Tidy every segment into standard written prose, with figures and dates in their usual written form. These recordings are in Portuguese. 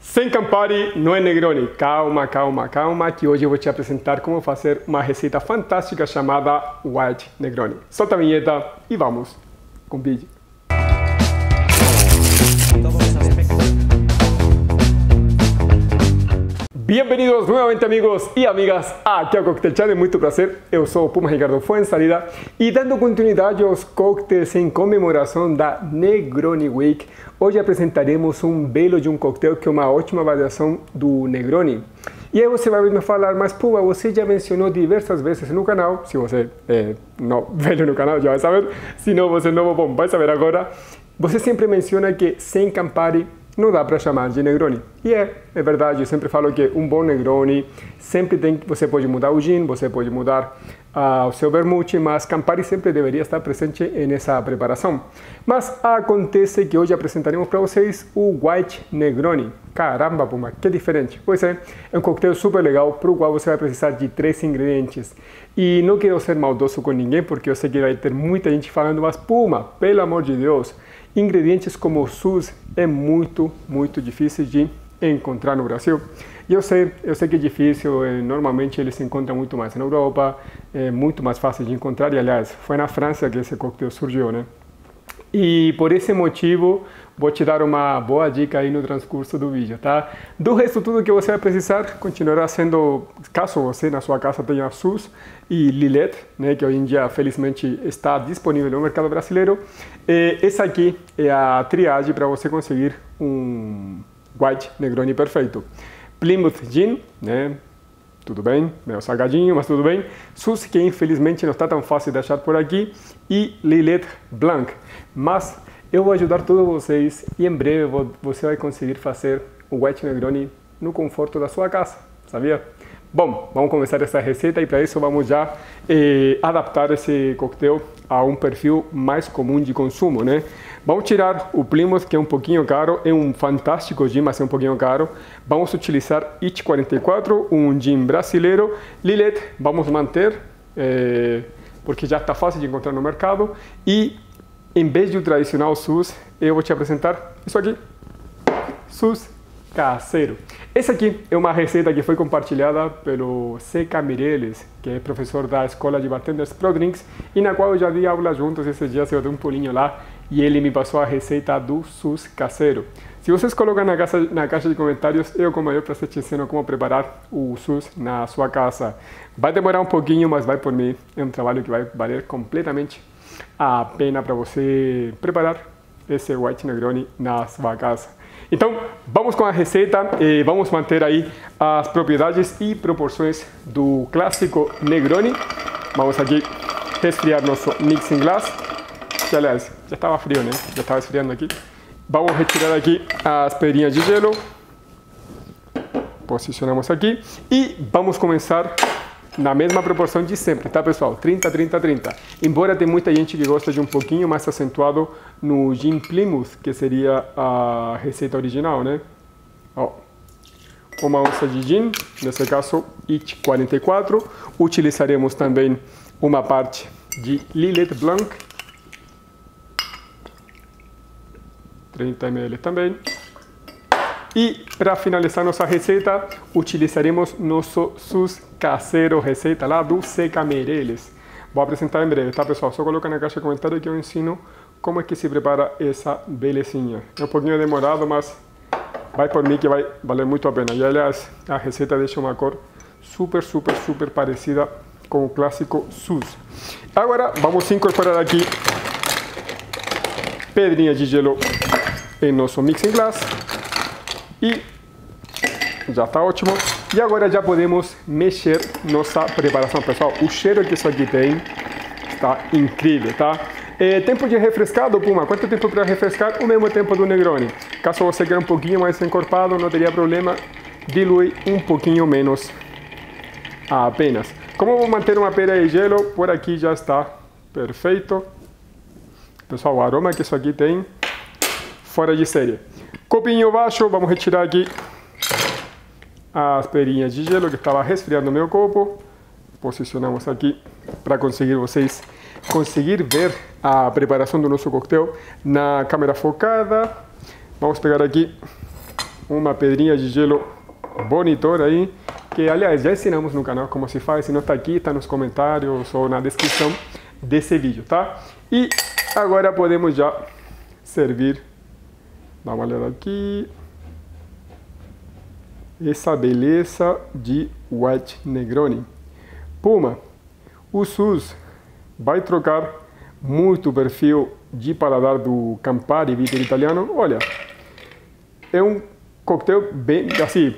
Sem Campari não é Negroni. Calma, calma, calma, que hoje eu vou te apresentar como fazer uma receita fantástica chamada White Negroni. Solta a vinheta e vamos com o vídeo. Bem-vindos novamente, amigos e amigas, aqui ao Cocktail Channel. Muito prazer, eu sou o Puma Ricardo Fuensalida e dando continuidade aos cocktails em comemoração da Negroni Week, hoje apresentaremos um belo de um cocktail que é uma ótima variação do Negroni. E aí você vai me falar, mas Puma, você já mencionou diversas vezes no canal, se você é velho no canal já vai saber, se não você é novo, bom, vai saber agora. Você sempre menciona que sem Campari não dá para chamar de Negroni. E é verdade, eu sempre falo que um bom Negroni sempre tem, você pode mudar o gin, você pode mudar o seu vermute, mas Campari sempre deveria estar presente nessa preparação. Mas acontece que hoje apresentaremos para vocês o White Negroni. Caramba, Puma, que diferente! Pois é um coquetel super legal para o qual você vai precisar de 3 ingredientes. E não quero ser maldoso com ninguém, porque eu sei que vai ter muita gente falando, mas Puma, pelo amor de Deus, ingredientes como Suze é muito difícil de encontrar no Brasil. E eu sei que é difícil, normalmente eles se encontram muito mais na Europa, é muito mais fácil de encontrar, e aliás, foi na França que esse coquetel surgiu, né? E por esse motivo, vou te dar uma boa dica aí no transcurso do vídeo, tá? Do resto, tudo que você vai precisar continuará sendo, caso você na sua casa tenha Suze e Lillet, né, que hoje em dia, felizmente, está disponível no mercado brasileiro. E essa aqui é a triagem para você conseguir um White Negroni perfeito. Plymouth gin, né? Tudo bem, meio salgadinho, mas tudo bem. Suze, que infelizmente não está tão fácil de achar por aqui, e Lillet Blanc. Mas eu vou ajudar todos vocês e em breve você vai conseguir fazer o White Negroni no conforto da sua casa, sabia? Bom, vamos começar essa receita e para isso vamos já adaptar esse coquetel a um perfil mais comum de consumo, né? Vamos tirar o Plymouth, que é um pouquinho caro, é um fantástico gin, mas é um pouquinho caro. Vamos utilizar Itch 44, um gin brasileiro. Lillet vamos manter, porque já está fácil de encontrar no mercado. E em vez de o tradicional Suze, eu vou te apresentar isso aqui, Suze caseiro. Essa aqui é uma receita que foi compartilhada pelo Seca Meirelles, que é professor da escola de bartenders Prodrinks, e na qual eu já dei aula juntos. Esses dias eu dei um pulinho lá e ele me passou a receita do Suze caseiro. Se vocês colocam na caixa de comentários, eu com o maior prazer te ensino como preparar o Suze na sua casa. Vai demorar um pouquinho, mas vai por mim, é um trabalho que vai valer completamente a pena para você preparar esse White Negroni na sua casa. Então, vamos com a receita, vamos manter aí as propriedades e proporções do clássico Negroni. Vamos aqui resfriar nosso mixing glass, que aliás, já estava frio, né? Já estava esfriando aqui. Vamos retirar aqui as pedrinhas de gelo. Posicionamos aqui e vamos começar na mesma proporção de sempre, tá pessoal? 30, 30, 30. Embora tem muita gente que gosta de um pouquinho mais acentuado no gin Plymouth, que seria a receita original, né? Ó, uma onça de gin, nesse caso Itch 44. Utilizaremos também uma parte de Lillet Blanc, 30 ml também. E para finalizar nossa receita, utilizaremos nosso Suze caseiro, receita lá do Seca Meirelles. Vou apresentar em breve, tá pessoal? Só coloca na caixa de comentário que eu ensino como é que se prepara essa belezinha. É um pouquinho demorado, mas vai por mim que vai valer muito a pena. E aliás, a receita deixa uma cor super parecida com o clássico Suze. Agora vamos incorporar aqui pedrinha de gelo em nosso mixing glass. E já está ótimo. E agora já podemos mexer nossa preparação, pessoal. O cheiro que isso aqui tem está incrível, tá? Tempo de refrescado, Puma. Quanto tempo para refrescar? O mesmo tempo do Negroni. Caso você queira um pouquinho mais encorpado, não teria problema. Dilui um pouquinho menos apenas. Como vou manter uma pera de gelo, por aqui já está perfeito. Pessoal, o aroma que isso aqui tem, fora de série. Copinho baixo, vamos retirar aqui as pedrinhas de gelo que estava resfriando o meu copo. Posicionamos aqui para conseguir vocês ver a preparação do nosso coquetel na câmera focada. Vamos pegar aqui uma pedrinha de gelo bonitona aí, que aliás já ensinamos no canal como se faz. Se não tá aqui, tá nos comentários ou na descrição desse vídeo, tá? E agora podemos já servir. Dá uma olhada aqui. Essa beleza de White Negroni. Puma, o Suze vai trocar muito o perfil de paladar do Campari Bitter italiano. Olha, é um coquetel bem assim,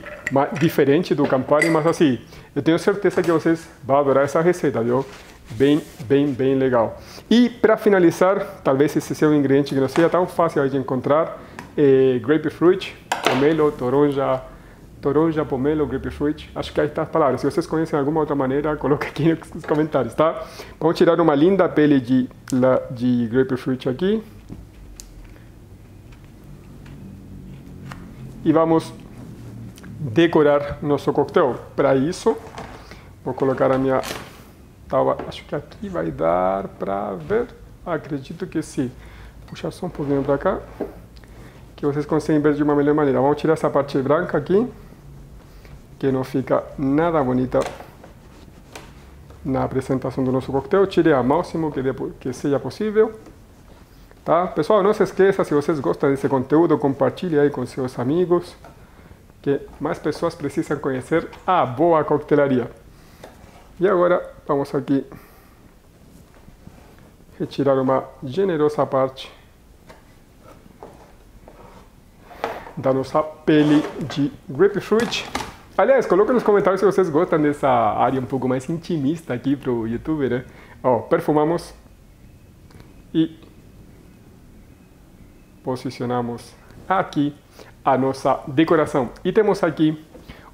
diferente do Campari, mas assim, eu tenho certeza que vocês vão adorar essa receita, viu? Bem legal. E para finalizar, talvez esse seja um ingrediente que não seja tão fácil de encontrar, é grapefruit, pomelo, toranja, pomelo, grapefruit, acho que aí está as palavras. Se vocês conhecem de alguma outra maneira, coloca aqui nos comentários, tá? Vamos tirar uma linda pele de grapefruit aqui. E vamos decorar nosso coquetel. Para isso, vou colocar a minha tábua, acho que aqui vai dar para ver, acredito que sim. Puxa só um pouquinho para cá, que vocês conseguem ver de uma melhor maneira. Vamos tirar essa parte branca aqui, que não fica nada bonita na apresentação do nosso coquetel. Tirei ao máximo que seja possível, tá? Pessoal, não se esqueça, se vocês gostam desse conteúdo, compartilhe aí com seus amigos, que mais pessoas precisam conhecer a boa coquetelaria. E agora vamos aqui retirar uma generosa parte da nossa pele de grapefruit. Aliás, coloca nos comentários se vocês gostam dessa área um pouco mais intimista aqui para o youtuber, né? Ó, perfumamos e posicionamos aqui a nossa decoração. E temos aqui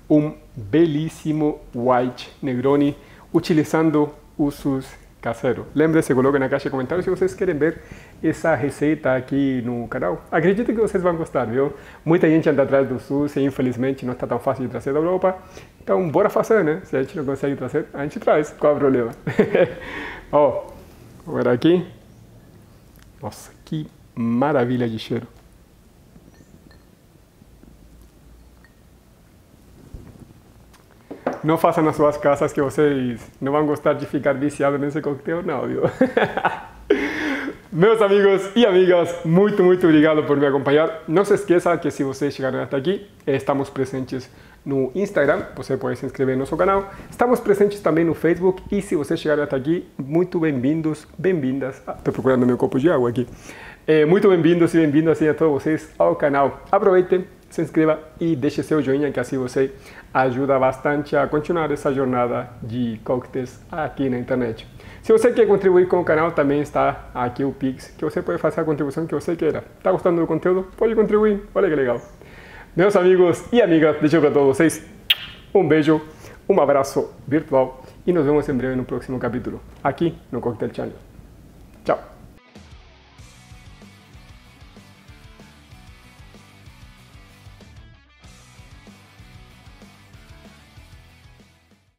um belíssimo White Negroni utilizando o Suze caseiro. Lembre-se, coloquem na caixa de comentários se vocês querem ver essa receita aqui no canal. Acredito que vocês vão gostar, viu? Muita gente anda atrás do Suze e infelizmente não está tão fácil de trazer da Europa. Então, bora fazer, né? Se a gente não consegue trazer, a gente traz. Qual é o problema? Ó, vou ver aqui. Nossa, que maravilha de cheiro. Não façam nas suas casas, que vocês não vão gostar de ficar viciado nesse coquetel, não, viu? Meus amigos e amigas, muito obrigado por me acompanhar. Não se esqueça que se vocês chegaram até aqui, estamos presentes no Instagram, você pode se inscrever no nosso canal. Estamos presentes também no Facebook e se vocês chegaram até aqui, muito bem-vindos, bem-vindas. Estou procurando meu copo de água aqui. Muito bem-vindos e bem-vindas a todos vocês ao canal. Aproveitem, se inscreva e deixe seu joinha, que assim você ajuda bastante a continuar essa jornada de coquetéis aqui na internet. Se você quer contribuir com o canal, também está aqui o Pix, que você pode fazer a contribuição que você queira. Está gostando do conteúdo? Pode contribuir, olha que legal. Meus amigos e amigas, deixo para todos vocês um beijo, um abraço virtual e nos vemos em breve no próximo capítulo, aqui no Cocktail Channel. Tchau!